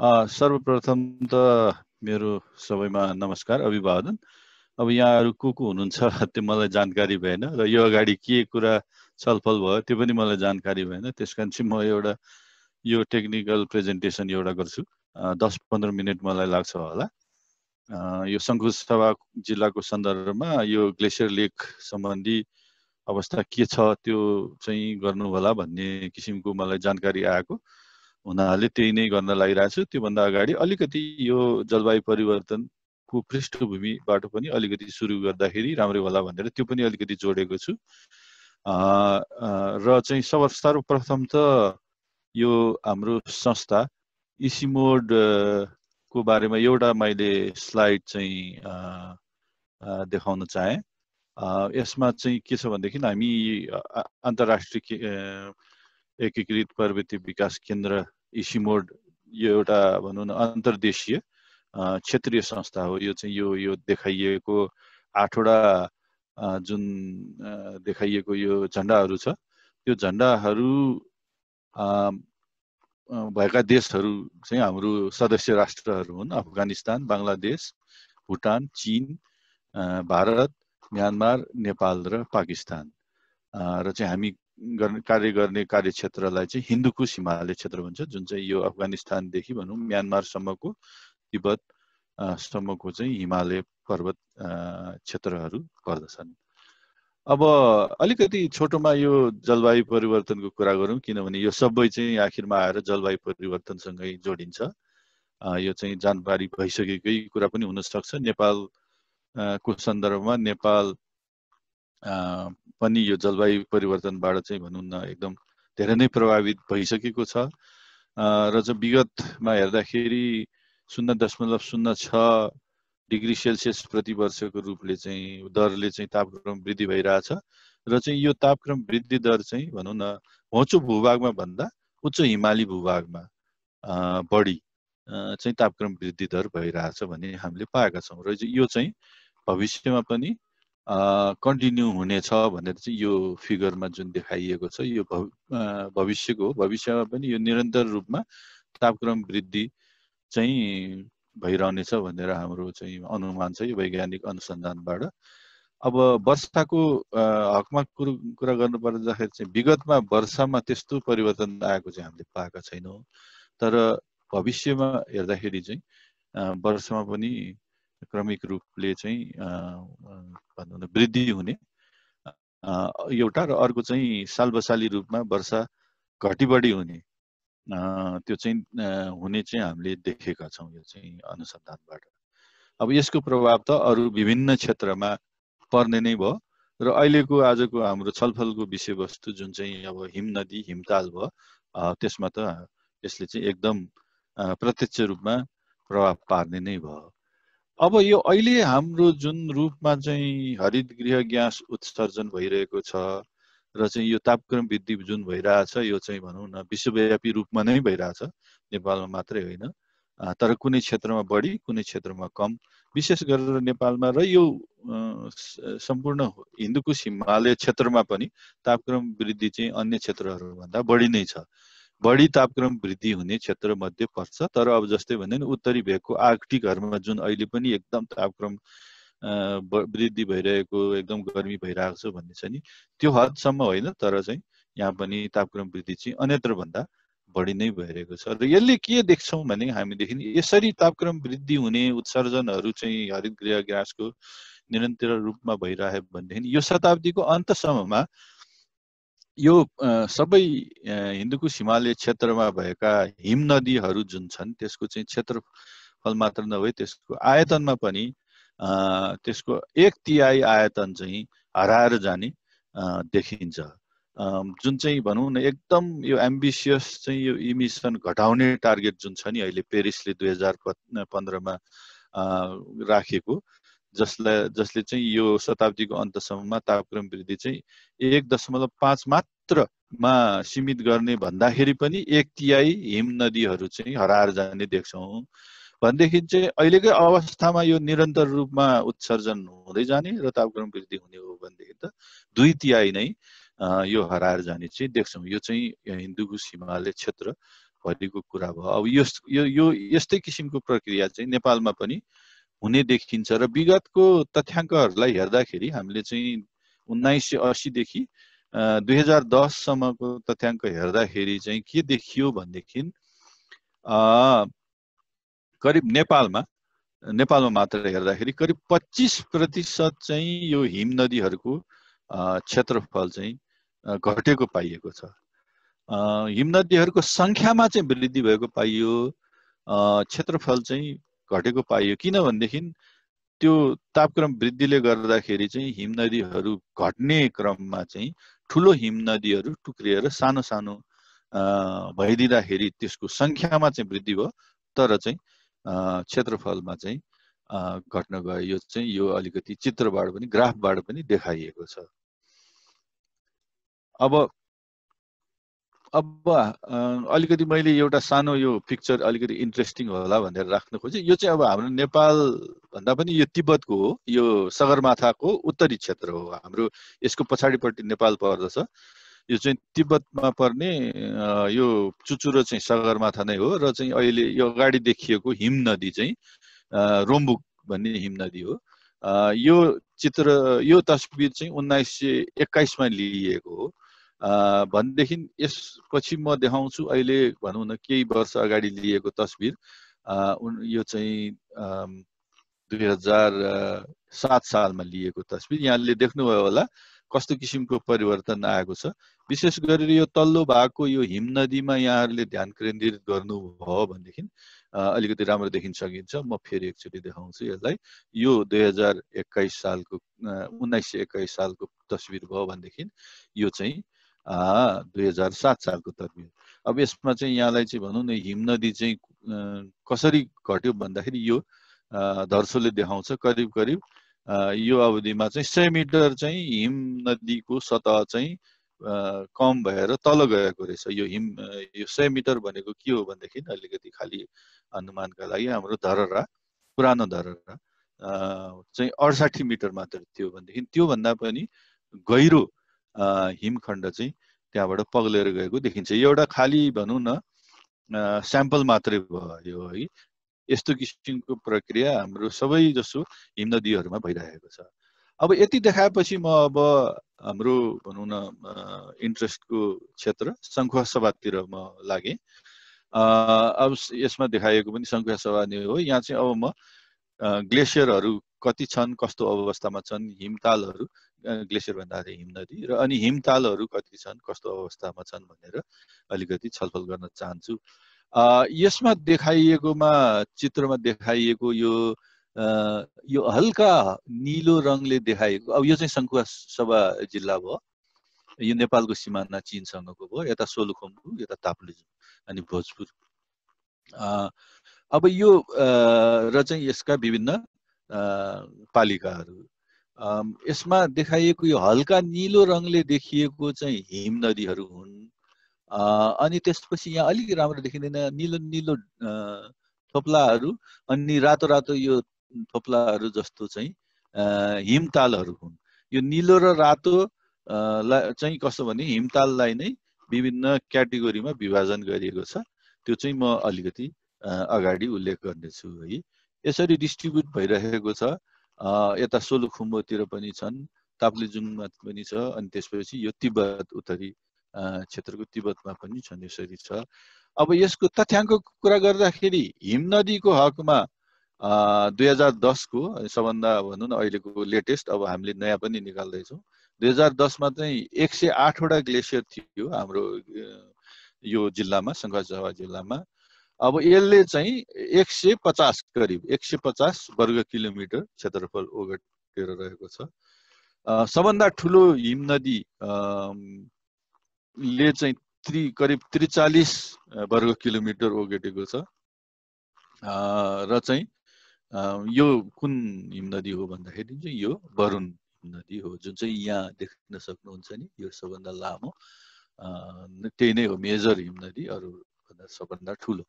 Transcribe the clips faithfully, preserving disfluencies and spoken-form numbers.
सर्वप्रथम त मेरो सबैमा नमस्कार अभिवादन। अब यहाँ को को हुनुहुन्छ त्यो मलाई जानकारी भएन र यो अगाडि के कुरा छलफल भयो त्यो पनि मलाई जानकारी भएन, त्यसकारण चाहिँ म एउटा यो टेक्निकल प्रेजेन्टेसन एउटा गर्छु। दस पंद्रह मिनट मलाई लाग्छ होला। यो सङ्खुवासभा जिल्लाको सन्दर्भमा यो ग्लेसियर लेक सम्बन्धी अवस्था के छ त्यो चाहिँ गर्नु होला भन्ने किसिमको मलाई जानकारी आएको हुनाले त्यही नै गर्न लागिरहेछु। त्योभन्दा अगाडि अलिकति यो जलवायु परिवर्तनको पृष्ठभूमिबाट पनि अलिकति सुरु गर्दाखेरि राम्रो होला भनेर त्यो पनि अलिकति जोडेको छु। र चाहिँ सर्व सर्वप्रथम त यो हाम्रो संस्था आइसिआइमोड को बारेमा एउटा मैले स्लाइड चाहिँ देखाउन चाहेँ। यसमा चाहिँ के छ भनेदेखि हामी अन्तर्राष्ट्रिय एकीकृत पर्वतीय विकास केन्द्र आइसिआइमोड यो एउटा भनौँ न अन्तर्देशीय क्षेत्रीय संस्था हो। यो चाहिँ यो यो देखाइएको आठवटा जुन देखाइएको यो झन्डाहरू छ त्यो झन्डाहरू भएका देशहरू चाहिँ हाम्रो सदस्य राष्ट्रहरू हुन्। अफगानिस्तान, बङ्गलादेश, भुटान, चीन, भारत, म्यानमार, नेपाल र पाकिस्तान। र चाहिँ हामी कार्य गर्ने कार्यक्षेत्रलाई चाहिँ हिन्दुकुश हिमाल क्षेत्र भन्छ, जुन चाहिँ यो अफगानिस्तानदेखि भनौँ म्यानमारसम्मको, तिब्बत सम्मको चाहिँ हिमालय पर्वत क्षेत्रहरू पर्दछन्। अब अलिकति छोटोमा यो जलवायु परिवर्तनको कुरा गरौँ, किनभने यो सबै चाहिँ आखिरमा आएर जलवायु परिवर्तनसँगै जोडिन्छ। यो चाहिँ जानकारी भइसकेकै कुरा पनि हुनसक्छ। नेपालको सन्दर्भमा नेपाल पनि यो जलवायु परिवर्तनबाट चाहिँ भनौँ न एकदम धेरै नै प्रभावित भइसकेको छ। र चाहिँ विगतमा हेर्दाखेरि शून्य दशमलव शून्य छ डिग्री सेल्सियस प्रति वर्षको रूपले चाहिँ दरले चाहिँ तापक्रम वृद्धि भइरहेछ। र चाहिँ यो तापक्रम वृद्धि दर चाहिँ भनौँ न होचो भूभागमा भन्दा उच्च हिमाली भूभागमा बढी चाहिँ तापक्रम वृद्धि दर भइरहेछ भन्ने हामीले पाएका छौँ। र यो चाहिँ भविष्यमा पनि कन्टिन्यू हुनेछ भनेर चाहिँ यो फिगरमा जुन देखाइएको छ यो भविष्यको हो। भविष्यमा पनि यो निरन्तर रूपमा तापक्रम वृद्धि चाहिँ भइरहनेछ भनेर हाम्रो चाहिँ अनुमान छ यो वैज्ञानिक अनुसन्धानबाट। अब वर्षाको हकमा कुरो कुरा गर्नुपर्दाखेरि चाहिँ विगतमा वर्षामा त्यस्तो परिवर्तन आएको चाहिँ हामीले पाएका छैनौँ, तर भविष्यमा हेर्दाखेरि चाहिँ वर्षामा पनि क्रमिक रूपले चाहिँ भनौँ न वृद्धि हुने एउटा, र अर्को चाहिँ सालबसाली रूपमा वर्षा घटी बढी हुने त्यो चाहिँ हुने चाहिँ हामीले देखेका छौँ यो चाहिँ अनुसन्धानबाट। अब यसको प्रभाव त अरू विभिन्न क्षेत्रमा पर्ने नै भयो। र अहिलेको आजको हाम्रो छलफलको विषयवस्तु जुन चाहिँ अब हिम नदी हिमताल भयो, त्यसमा त यसले चाहिँ एकदम प्रत्यक्ष रूपमा प्रभाव पार्ने नै भयो। अब यो अहिले हाम्रो जुन रूपमा चाहिँ हरित गृह ग्यास उत्सर्जन भइरहेको छ र चाहिँ यो तापक्रम वृद्धि जुन भइरहेछ यो चाहिँ भनौँ न विश्वव्यापी रूपमा नै भइरहेछ, नेपालमा मात्रै होइन, तर कुनै क्षेत्रमा बढी कुनै क्षेत्रमा कम, विशेष गरेर नेपालमा। र यो सम्पूर्ण हिन्दुकुश हिमालय क्षेत्रमा पनि तापक्रम वृद्धि चाहिँ अन्य क्षेत्रहरूभन्दा बढी नै छ। बढी तापक्रम वृद्धि हुने क्षेत्र मध्ये पर्छ। तर अब जस्तै भने उत्तरी भेगको आर्कटिकहरूमा जुन अहिले पनि एकदम तापक्रम वृद्धि भइरहेको एकदम गर्मी भइरहेको छ भन्ने छ नि, त्यो हदसम्म होइन, तर चाहिँ यहाँ पनि तापक्रम वृद्धि चाहिँ अन्यत्रभन्दा बढी नै भइरहेको छ। र यसले के देख्छौँ भने हामीदेखि यसरी तापक्रम वृद्धि हुने उत्सर्जनहरू चाहिँ हरित गृह ग्यासको निरन्तर रूपमा भइरह्यो भनेदेखि यो शताब्दीको अन्तसम्ममा यो सबै हिन्दुकुश हिमालय क्षेत्रमा भएका हिम नदीहरू जुन छन् त्यसको चाहिँ क्षेत्रफल मात्र नभए त्यसको आयतनमा पनि त्यसको एक तिहाई आयतन चाहिँ हराएर जाने देखिन्छ। जुन चाहिँ भनौँ न एकदम यो एम्बिसियस चाहिँ यो इमिसन घटाउने टार्गेट जुन छ नि अहिले पेरिसले दुई हजार पन्ध्रमा राखेको, जसलाई जसले चाहिँ यो शताब्दीको अन्तसम्ममा तापक्रम वृद्धि चाहिँ एक दशमलव पाँच मात्रमा सीमित गर्ने भन्दाखेरि पनि एक तिहाई हिम नदीहरू चाहिँ हराएर जाने देख्छौँ भनेदेखि चाहिँ अहिलेकै अवस्थामा यो निरन्तर रूपमा उत्सर्जन हुँदै जाने र तापक्रम वृद्धि हुने हो भनेदेखि त दुई तिहाई नै यो हराएर जाने चाहिँ देख्छौँ। यो चाहिँ हिन्दुकुश हिमालय क्षेत्र भरिको कुरा भयो। अब यो यो यो यस्तै किसिमको प्रक्रिया चाहिँ नेपालमा पनि हुने देखिन्छ र विगतको तथ्याङ्कहरूलाई हेर्दाखेरि हामीले चाहिँ उन्नाइस सय अस्सी देखि दुई हजार दस सम्मको तथ्याङ्क हेर्दाखेरि चाहिँ के देखियो भनेदेखि करिब नेपालमा नेपालमा मात्र हेर्दाखेरि करिब पच्चीस प्रतिशत चाहिँ यो हिम नदीहरूको क्षेत्रफल चाहिँ घटेको पाइएको छ। हिम नदीहरूको संख्यामा चाहिँ वृद्धि भएको पाइयो, क्षेत्रफल चाहिँ घटेको पाइयो। किनभनेदेखि त्यो तापक्रम वृद्धिले गर्दाखेरि चाहिँ हिम नदीहरू घट्ने क्रममा चाहिँ ठुलो हिम नदीहरू टुक्रिएर सानो सानो भइदिँदाखेरि त्यसको सङ्ख्यामा चाहिँ वृद्धि भयो, तर चाहिँ क्षेत्रफलमा चाहिँ घट्न गयो। यो चाहिँ यो अलिकति चित्रबाट पनि ग्राफबाट पनि देखाइएको छ। अब अब अलिकति मैले एउटा सानो यो पिक्चर अलिकति इन्ट्रेस्टिङ होला भनेर राख्न खोजेँ। यो चाहिँ अब हाम्रो नेपाल भन्दा पनि यो तिब्बतको हो, यो सगरमाथाको उत्तरी क्षेत्र हो। हाम्रो यसको पछाडिपट्टि नेपाल पर्दछ, यो चाहिँ तिब्बतमा पर्ने यो चुचुरो चाहिँ सगरमाथा नै हो र चाहिँ अहिले यो अगाडि देखिएको हिम नदी चाहिँ रोम्बुक भन्ने हिम नदी हो। यो चित्र यो तस्बिर चाहिँ उन्नाइस सय एक्काइसमा लिइएको हो। भनेदेखि यसपछि म देखाउँछु अहिले भनौँ न केही वर्ष अगाडि लिएको तस्बिर। यो चाहिँ दुई हजार सात सालमा लिएको तस्बिर। यहाँले देख्नुभयो होला कस्तो किसिमको परिवर्तन आएको छ। विशेष गरेर यो तल्लो भागको यो हिम नदीमा यहाँहरूले ध्यान केन्द्रित गर्नुभयो भनेदेखि अलिकति राम्रो देखिन सकिन्छ। म फेरि एकचोटि देखाउँछु यसलाई। यो दुई हजार एक्काइस सालको उन्नाइस सय एक्काइस सालको तस्बिर भयो भनेदेखि यो चाहिँ दुई हजार सात सालको तस्बिर। अब यसमा चाहिँ यहाँलाई चाहिँ भनौँ न हिम नदी चाहिँ कसरी घट्यो भन्दाखेरि यो धर्सोले देखाउँछ करिब करिब यो अवधिमा चाहिँ सय मिटर चाहिँ हिम नदीको सतह चाहिँ कम भएर तल गएको रहेछ। यो हिम यो सय मिटर भनेको के हो भनेदेखि अलिकति खालि अनुमानका लागि हाम्रो धरहरा पुरानो धरहरा चाहिँ अडसाठी मिटर मात्र थियो भनेदेखि त्योभन्दा पनि गहिरो हिमखण्ड चाहिँ त्यहाँबाट पग्लेर गएको देखिन्छ। एउटा खाली भनौँ न स्याम्पल मात्रै भयो है। यस्तो किसिमको प्रक्रिया हाम्रो सबैजसो हिम नदीहरूमा भइरहेको छ। अब यति देखाएपछि म अब हाम्रो भनौँ न इन्ट्रेस्टको क्षेत्र शङ्खुवासभातिर म लागेँ। अब यसमा देखाएको पनि शङ्खुवासभा नै हो। यहाँ चाहिँ अब म ग्लेसियरहरू कति छन्, कस्तो अवस्थामा छन्, हिमतालहरू ग्लेसियर भन्दाखेरि हिम नदी र अनि हिमतालहरू कति छन्, कस्तो अवस्थामा छन् भनेर अलिकति छलफल गर्न चाहन्छु। यसमा देखाइएकोमा चित्रमा देखाइएको यो आ, यो हल्का निलो रङले देखाइएको अब यो चाहिँ शङ्खुवासभा जिल्ला भयो। यो नेपालको सिमाना चीनसँगको भयो। यता सोलुखुम्बु, यता ताप्लेजुङ अनि भोजपुर। अब यो र चाहिँ यसका विभिन्न पालिकाहरू। यसमा देखाइएको यो हल्का निलो रङले देखिएको चाहिँ हिम नदीहरू हुन्। अनि त्यसपछि यहाँ अलिक राम्रो देखिँदैन निलो निलो थोप्लाहरू अनि रातो रातो यो थोप्लाहरू जस्तो चाहिँ हिमतालहरू हुन्। यो निलो र रातो चाहिँ कस्तो भने हिमताललाई नै विभिन्न क्याटेगोरीमा विभाजन गरिएको छ। त्यो चाहिँ म अलिकति अगाडि उल्लेख गर्नेछु है। यसरी डिस्ट्रिब्युट भइरहेको छ। यता सोलुखुम्बुतिर पनि छन्, ताप्लेजुङमा पनि छ, अनि त्यसपछि यो तिब्बत उत्तरी क्षेत्रको तिब्बतमा पनि छन्। यसरी छ। अब यसको तथ्याङ्कको कुरा गर्दाखेरि हिम नदीको हकमा दुई हजार दसको सबभन्दा भनौँ न अहिलेको लेटेस्ट अब हामीले नयाँ पनि निकाल्दैछौँ। दुई हजार दसमा चाहिँ एक सय आठवटा ग्लेसियर थियो हाम्रो यो जिल्लामा शङ्खुवासभा जिल्लामा। अब यसले चाहिँ एक सय पचास करिब एक सय पचास वर्ग किलोमिटर क्षेत्रफल ओगटेर रहेको छ। सबभन्दा ठुलो हिम नदी ले चाहिँ त्रि करिब त्रिचालिस वर्ग किलोमिटर ओगटेको छ। र चाहिँ यो कुन हिम नदी हो भन्दाखेरि चाहिँ यो वरुण हिम नदी हो, जुन चाहिँ यहाँ देख्न सक्नुहुन्छ नि। यो सबभन्दा लामो त्यही नै हो मेजर हिम नदी, अरूभन्दा सबभन्दा ठुलो।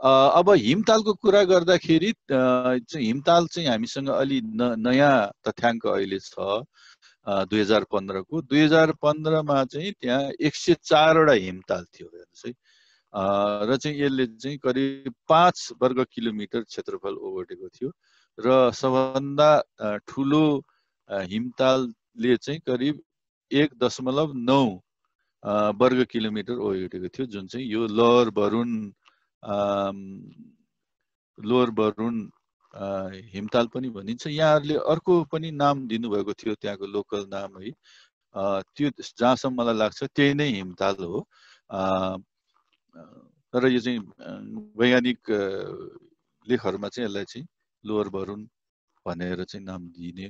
अब हिमतालको कुरा गर्दाखेरि चाहिँ हिमताल चाहिँ हामीसँग अलि न नयाँ तथ्याङ्क अहिले छ दुई हजार पन्ध्रको। दुई हजार पन्ध्रमा चाहिँ त्यहाँ एक सय चारवटा हिमताल थियो। हेर्नुहोस् है, र चाहिँ यसले चाहिँ करिब पाँच वर्ग किलोमिटर क्षेत्रफल ओगटेको थियो र सबभन्दा ठुलो हिमतालले चाहिँ करिब एक दशमलव नौ वर्ग किलोमिटर ओगटेको थियो जुन चाहिँ यो लोअर बरुन लोअर बरुन हिमताल पनि भनिन्छ। यहाँहरूले अर्को पनि नाम दिनुभएको थियो त्यहाँको लोकल नाम है, त्यो जहाँसम्म मलाई लाग्छ त्यही नै हिमताल हो। तर यो चाहिँ वैज्ञानिक लेखहरूमा चाहिँ यसलाई चाहिँ लोअर बरुन भनेर चाहिँ नाम दिने